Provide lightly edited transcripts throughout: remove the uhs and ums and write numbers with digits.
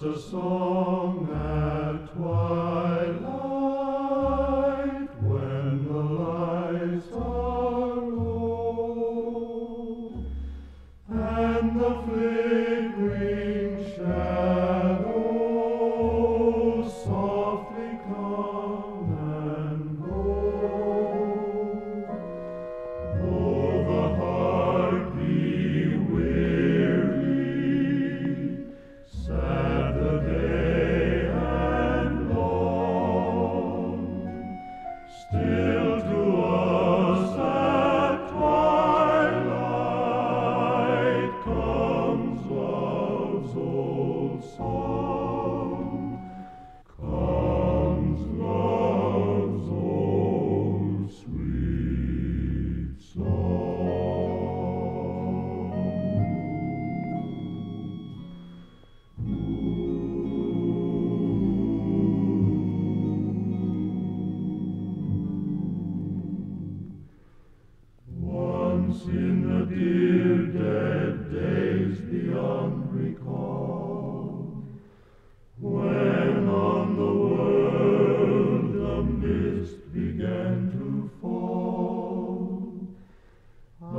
just a song at twilight when the lights are low and the flickering shadows softly come and go. Though the heart be weary, sad the day and long, still to us at twilight comes love's old song, comes love's old sweet song. Once in the dear dead days beyond recall, when on the world the mist began to fall, out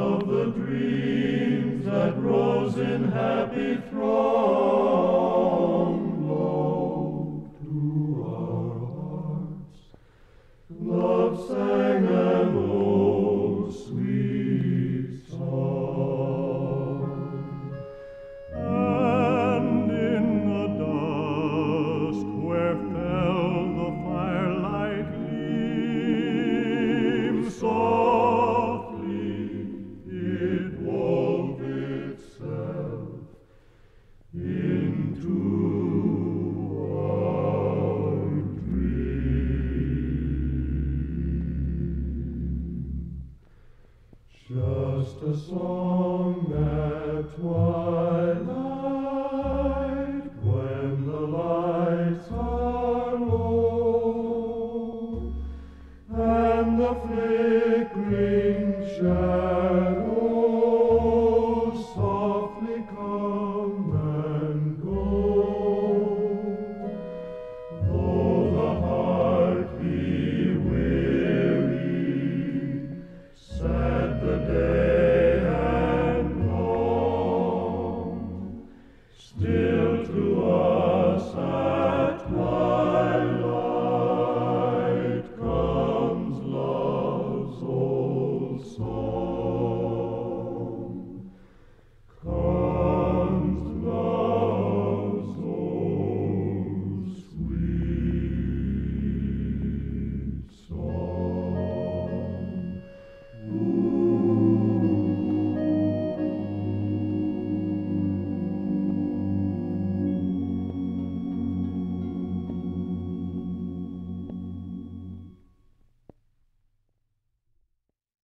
of the dreams that rose in happy throng, low to our hearts love sang an old sweet song. And in the dusk where fell the firelight gleam, softly it wove itself into our dream. Just a song at twilight when the lights are low and the flickering shadows